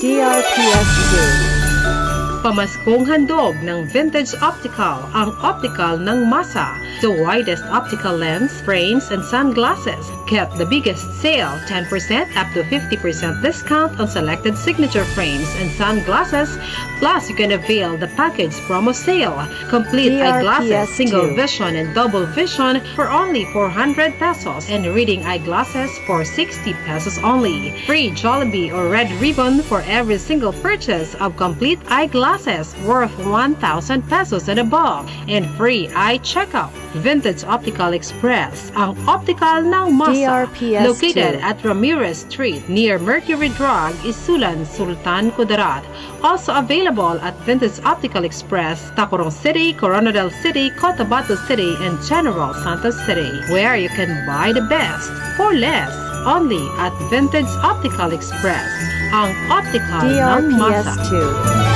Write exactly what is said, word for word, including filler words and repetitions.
D R P S two Pamaskong handog ng Vintage Optical, ang optical ng masa. The widest optical lens, frames, and sunglasses. Get the biggest sale, ten percent up to fifty percent discount on selected signature frames and sunglasses. Plus, you can avail the package promo sale. Complete eyeglasses, single vision and double vision for only four hundred pesos and reading eyeglasses for sixty pesos only. Free Jollibee or Red Ribbon for every single purchase of complete eyeglasses worth one thousand pesos and above, and free eye checkup. Vintage Optical Express, ang optical ng masa. Located at Ramirez Street near Mercury Drug, Isulan, Sultan Kudarat. Also available at Vintage Optical Express, Tacurong City, Koronadal City, Cotabato City, and General Santos City, where you can buy the best for less only at Vintage Optical Express, ang optical ng masa.